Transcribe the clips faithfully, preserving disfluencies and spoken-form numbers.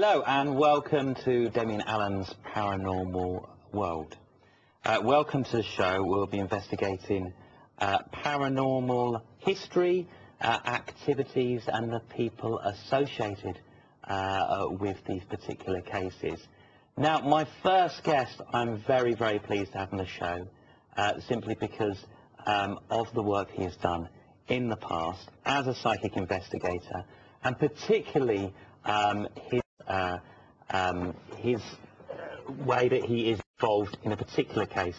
Hello and welcome to Demian Allen's Paranormal World. Uh, welcome to the show. We'll be investigating uh, paranormal history, uh, activities and the people associated uh, with these particular cases. Now, my first guest I'm very, very pleased to have on the show, uh, simply because um, of the work he has done in the past as a psychic investigator, and particularly um, his, uh, um, his way that he is involved in a particular case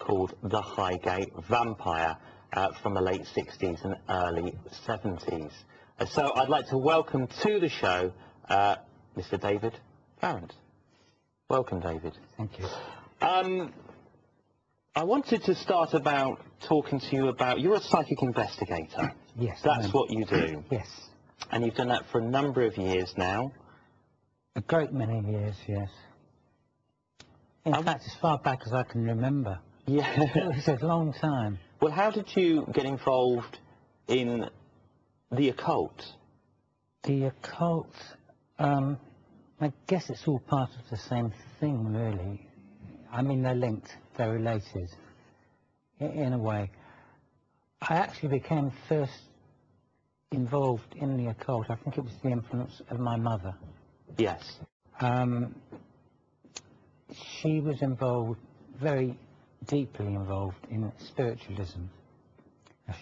called the Highgate Vampire uh, from the late sixties and early seventies. So I'd like to welcome to the show uh, Mister David Farrant. Welcome, David. Thank you. Um, I wanted to start about talking to you about, you're a psychic investigator. Yes. That's what you do. Yes. And you've done that for a number of years now. A great many years, yes. In um, fact, as far back as I can remember. Yeah. It's a long time. Well, how did you get involved in the occult? The occult, um, I guess it's all part of the same thing, really. I mean, they're linked. They're related, in a way. I actually became first involved in the occult. I think it was the influence of my mother. Yes. Um, she was involved, very deeply involved, in spiritualism.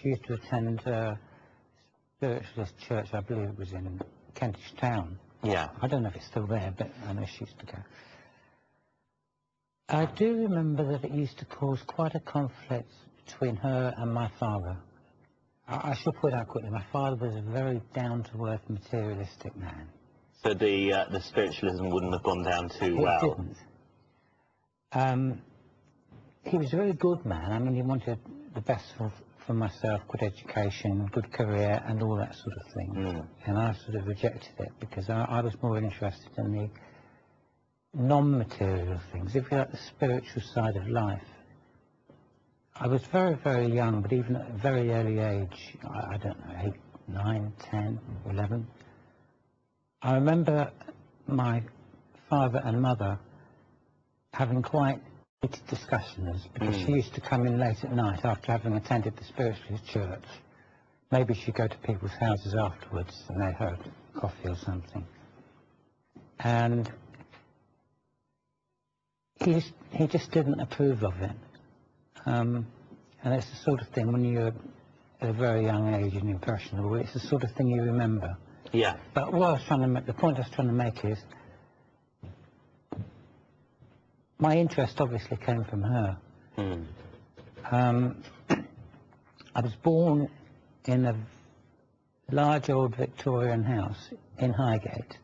She used to attend a spiritualist church, I believe it was in Kentish Town. Yeah. I don't know if it's still there, but I know she used to go. I do remember that it used to cause quite a conflict between her and my father. I, I should point out quickly, my father was a very down-to-earth, materialistic man. So the uh, the spiritualism wouldn't have gone down too well? It didn't. Um, he was a very good man. I mean, he wanted the best for, for myself, good education, good career, and all that sort of thing. Mm. And I sort of rejected it because I, I was more interested in the non-material things, if you like, the spiritual side of life. I was very, very young, but even at a very early age, I, I don't know, eight, nine, ten, eleven, I remember my father and mother having quite heated discussions, because mm. she used to come in late at night after having attended the spiritualist church. Maybe she'd go to people's houses afterwards and they had coffee or something. And He just, he just didn't approve of it, um, and it's the sort of thing, when you're at a very young age and impressionable, it's the sort of thing you remember. Yeah. But what I was trying to make, the point I was trying to make is, my interest obviously came from her. Mm. Um, I was born in a large old Victorian house in Highgate.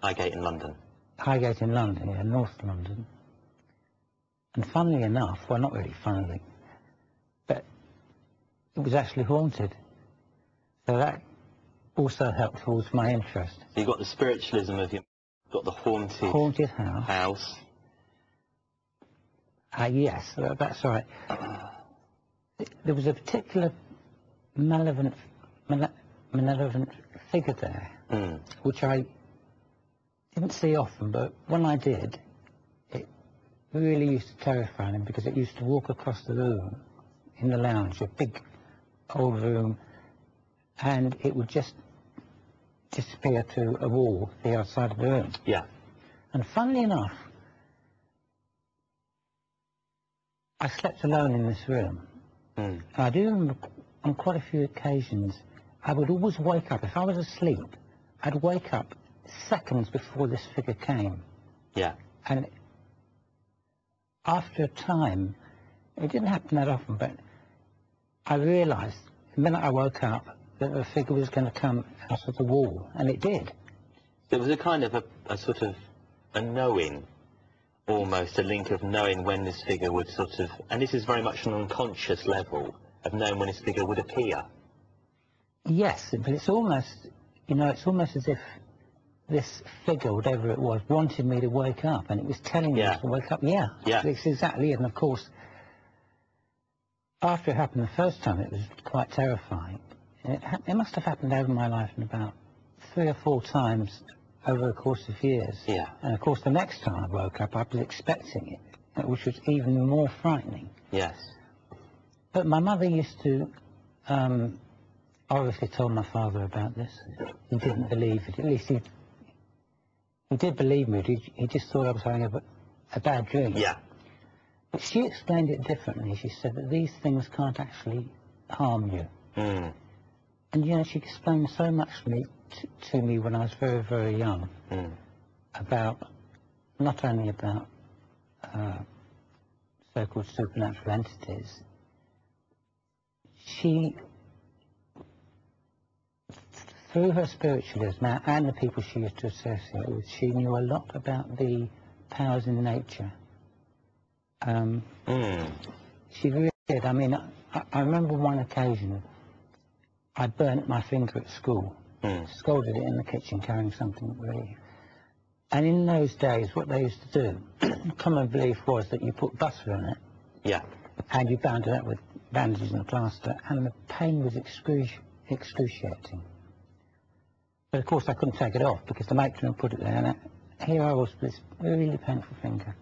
Highgate in London. Highgate in London, yeah, North London. And funnily enough, well, not really funnily, but it was actually haunted. So that also helped towards my interest. So you've got the spiritualism of your... got the haunted... Haunted house. House. Ah, uh, yes, that's right. There was a particular malevolent, malevolent figure there, mm. which I didn't see often, but when I did... really used to terrify him, because it used to walk across the room in the lounge, a big old room, and it would just disappear to a wall the outside of the room. Yeah. And funnily enough, I slept alone in this room. Mm. I do remember on quite a few occasions, I would always wake up. If I was asleep, I'd wake up seconds before this figure came. Yeah. And after a time, it didn't happen that often, but I realised the minute I woke up that the figure was going to come out of the wall, and it did. There was a kind of a, a sort of a knowing, almost a link of knowing when this figure would sort of, and this is very much an unconscious level of knowing when this figure would appear. Yes, but it's almost, you know, it's almost as if this figure, whatever it was, wanted me to wake up, and it was telling me yeah. to wake up. Yeah, yeah, that's exactly it. And of course, after it happened the first time, it was quite terrifying. It, ha it must have happened over my life in about three or four times over the course of years. Yeah. And of course, the next time I woke up, I was expecting it, which was even more frightening. Yes. But my mother used to, um, obviously told my father about this. He didn't believe it. At least he, he did believe me. He, he just thought I was having a, a bad dream. Yeah. But she explained it differently. She said that these things can't actually harm you. Mm. And, you know, she explained so much to me, t to me when I was very, very young, mm. about, not only about uh, so-called supernatural entities. She, through her spiritualism and the people she used to associate with, she knew a lot about the powers in nature. Um, mm. She really did. I mean, I, I remember one occasion I burnt my finger at school, mm. scolded it in the kitchen carrying something really. And in those days, what they used to do, common belief was that you put butter on it, yeah, and you bound it up with bandages and plaster, and the pain was excruci excruciating. But of course, I couldn't take it off because the matron had put it there, and I, here I was with this really painful finger.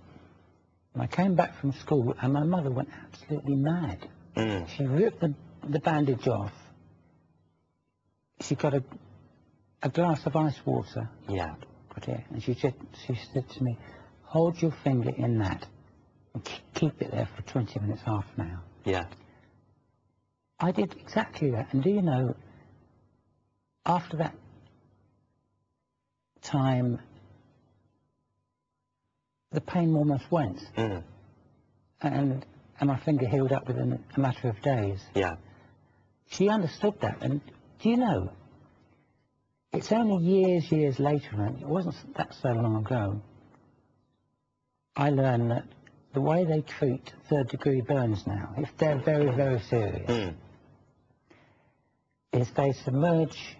And I came back from school and my mother went absolutely mad. Mm. She ripped the, the bandage off. She got a, a glass of ice water. Yeah. Got it. And she said, she said to me, hold your finger in that and keep it there for twenty minutes, half an hour. Yeah. I did exactly that. And do you know, after that time, the pain almost went, mm. and and my finger healed up within a matter of days. Yeah. She understood that, and do you know, it's only years, years later, and it wasn't that so long ago, I learned that the way they treat third-degree burns now, if they're very, very serious, mm. is they submerge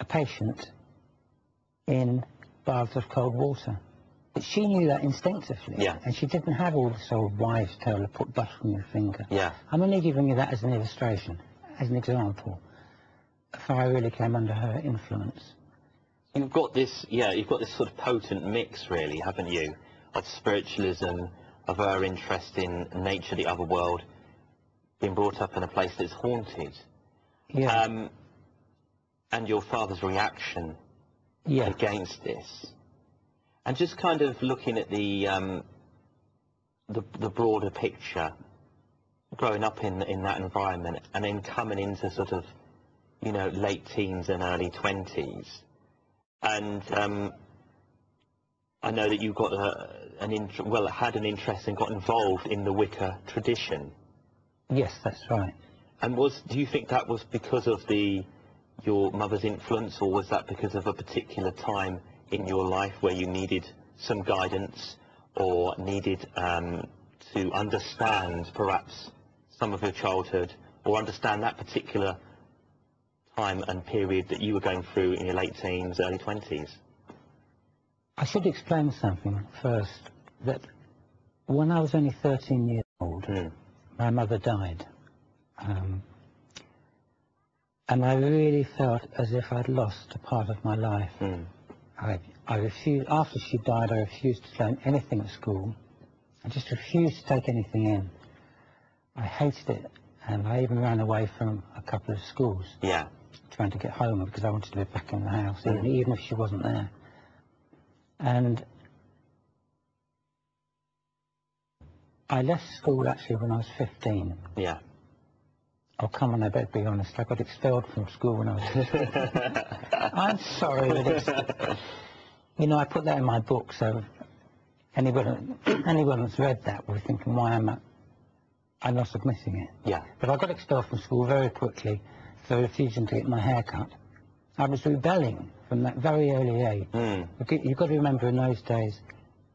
a patient in baths of cold water. But she knew that instinctively, yeah. and she didn't have all this old wives' tale of put butter on your finger. Yeah. I'm only giving you that as an illustration, as an example, of how I really came under her influence. You've got this, yeah, you've got this sort of potent mix, really, haven't you, of spiritualism, of her interest in nature, the other world, being brought up in a place that's haunted, yeah. um, and your father's reaction yeah. against this. And just kind of looking at the, um, the the broader picture, growing up in in that environment, and then coming into sort of, you know, late teens and early twenties, and um, I know that you got a, an int well had an interest and got involved in the Wicca tradition. Yes, that's right. And was do you think that was because of the your mother's influence, or was that because of a particular time in your life where you needed some guidance or needed um, to understand perhaps some of your childhood, or understand that particular time and period that you were going through in your late teens, early twenties? I should explain something first, that when I was only thirteen years old, mm. my mother died, um, and I really felt as if I'd lost a part of my life. Mm. I, I refused, after she died, I refused to learn anything at school. I just refused to take anything in. I hated it, and I even ran away from a couple of schools. Yeah. Trying to get home, because I wanted to be back in the house, mm. even, even if she wasn't there. And I left school actually when I was fifteen. Yeah. Oh, come on, I better be honest. I got expelled from school when I was fifteen. I'm sorry, but it's, you know, I put that in my book, so anyone, anyone that's read that will be thinking, why am I, I'm not admitting it. Yeah. But I got expelled from school very quickly for refusing to get my hair cut. I was rebelling from that very early age. Mm. You've got to remember, in those days,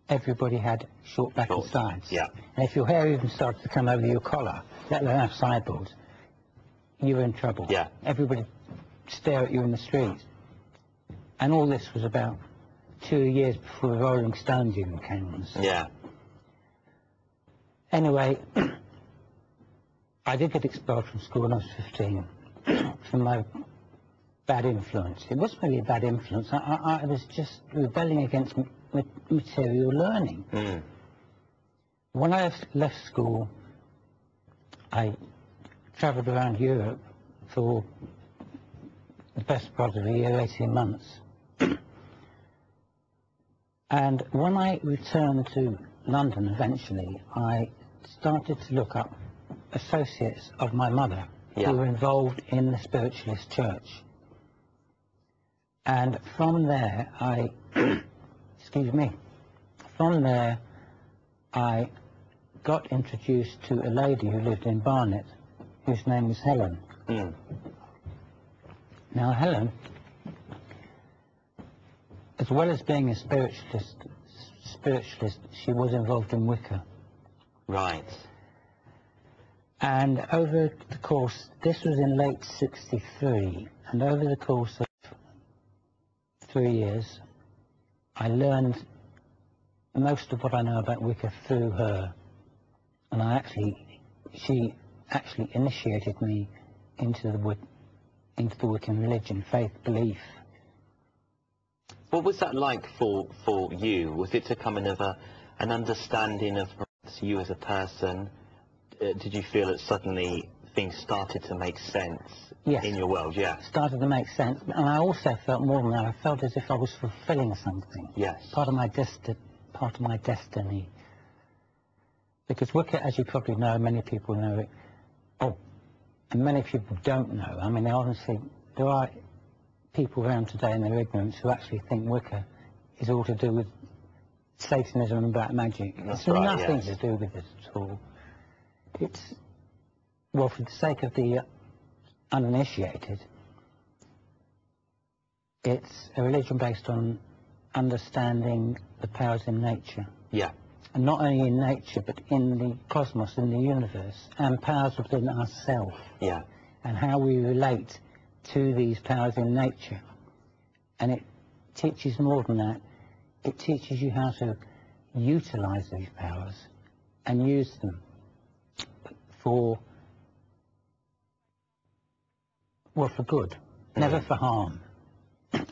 everybody had short back and sides. Yeah. And if your hair even started to come over your collar, let alone have sideburns, you were in trouble. Yeah. Everybody stare at you in the street. And all this was about two years before the Rolling Stones even came on. Yeah. Anyway, I did get expelled from school when I was fifteen, from my bad influence. It wasn't really a bad influence. I, I, I was just rebelling against ma material learning. Mm. When I left school, I travelled around Europe for the best part of a year, eighteen months. And when I returned to London eventually, I started to look up associates of my mother, yeah, who were involved in the spiritualist church. And from there I, excuse me, from there I got introduced to a lady who lived in Barnet, whose name was Helen. Mm. Now Helen, as well as being a spiritualist, spiritualist, she was involved in Wicca. Right. And over the course, this was in late sixty-three, and over the course of three years, I learned most of what I know about Wicca through her. And I actually, she actually initiated me into the, into the Wiccan religion, faith, belief. What was that like for, for you? Was it a kind of a, an understanding of perhaps you as a person? Uh, did you feel that suddenly things started to make sense, yes, in your world? Yeah. Started to make sense. And I also felt more than that. I felt as if I was fulfilling something. Yes. Part of my desti part of my destiny. Because Wicca, as you probably know, many people know it. Oh, and many people don't know. I mean, honestly, there are people around today in their ignorance who actually think Wicca is all to do with Satanism and black magic. That's it's right, nothing yes. to do with it at all. It's, well, for the sake of the uninitiated, it's a religion based on understanding the powers in nature. Yeah. And not only in nature, but in the cosmos, in the universe, and powers within ourselves. Yeah. And how we relate to these powers in nature. And it teaches more than that. It teaches you how to utilize these powers and use them for, well, for good, never mm. for harm,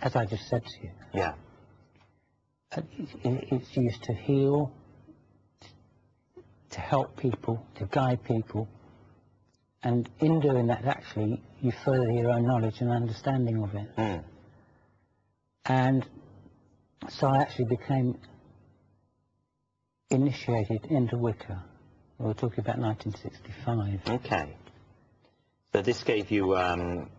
as I just said to you. Yeah. It, it, it's used to heal, to help people, to guide people, and in doing that, actually, you further your own knowledge and understanding of it. Mm. And so I actually became initiated into Wicca. We're talking about nineteen sixty-five. Okay. So this gave you, um,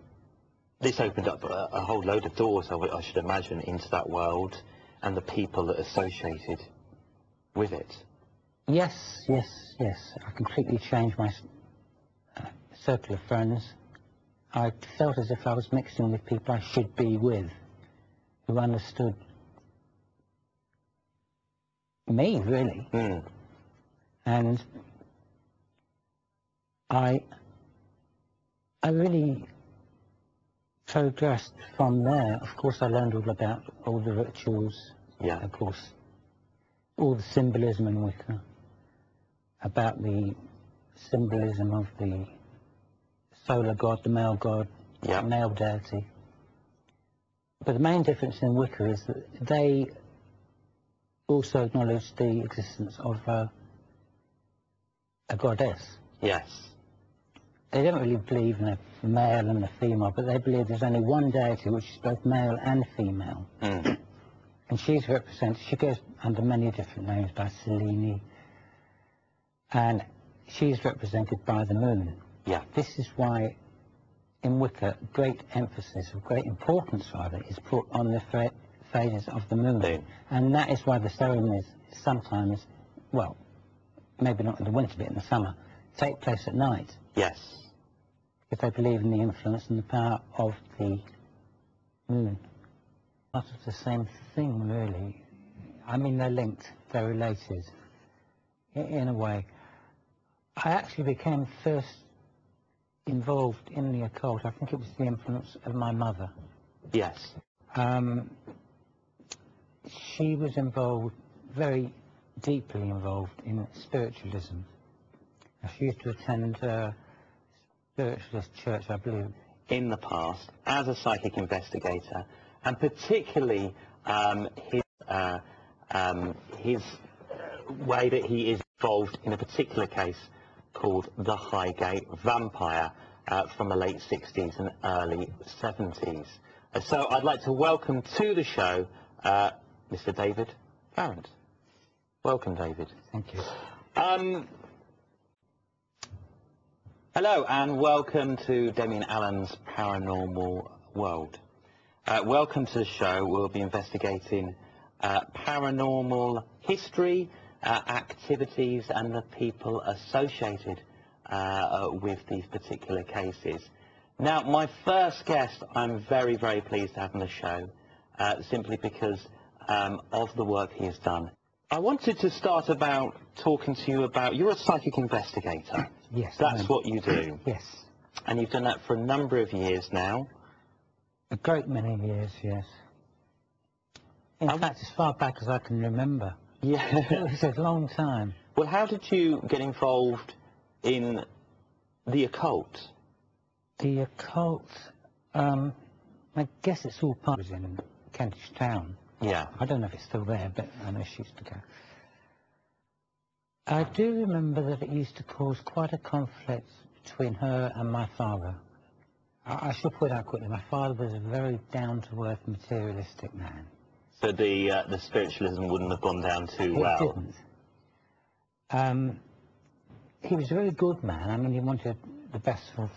this opened up a, a whole load of doors, I, I should imagine, into that world and the people that associated with it. Yes, yes, yes. I completely changed my uh, circle of friends. I felt as if I was mixing with people I should be with, who understood me, really. Mm. And I, I really progressed from there. Of course, I learned all about all the rituals, yeah, of course, all the symbolism in Wicca, about the symbolism of the solar god, the male god, yeah, male deity. But the main difference in Wicca is that they also acknowledge the existence of uh, a goddess. Yes. They don't really believe in a male and a female, but they believe there's only one deity which is both male and female. Mm. And she's represented, she goes under many different names, by Selene, and she's represented by the moon. Yeah. This is why in Wicca great emphasis, of great importance rather, is put on the phases of the moon. Mm. And that is why the ceremonies sometimes, well, maybe not in the winter, but in the summer, take place at night. Yes. If they believe in the influence and the power of the moon. Part of the same thing, really. I mean, they're linked, they're related, in a way. I actually became first involved in the occult. I think it was the influence of my mother. Yes. Um, she was involved very... deeply involved in spiritualism. She used to attend a spiritualist church, I believe, in the past as a psychic investigator, and particularly um, his, uh, um, his way that he is involved in a particular case called the Highgate Vampire uh, from the late sixties and early seventies. So I'd like to welcome to the show uh, Mister David Farrant. Welcome, David. Thank you. Um, hello and welcome to Demian Allen's Paranormal World. Uh, welcome to the show. We'll be investigating uh, paranormal history, uh, activities and the people associated uh, with these particular cases. Now, my first guest I'm very, very pleased to have on the show, uh, simply because um, of the work he has done. I wanted to start about talking to you about, you're a psychic investigator. Yes. That's what you do. Yes. And you've done that for a number of years now. A great many years, yes. In um, fact, as far back as I can remember. Yeah. It was a long time. Well, how did you get involved in the occult? The occult, um, I guess it's all part of in Kentish Town. Yeah. I don't know if it's still there, but I know she used to go. I do remember that it used to cause quite a conflict between her and my father. I, I should put out quickly, my father was a very down-to-earth, materialistic man. So the, uh, the spiritualism wouldn't have gone down too well? It didn't. Um, he was a very good man. I mean, he wanted the best for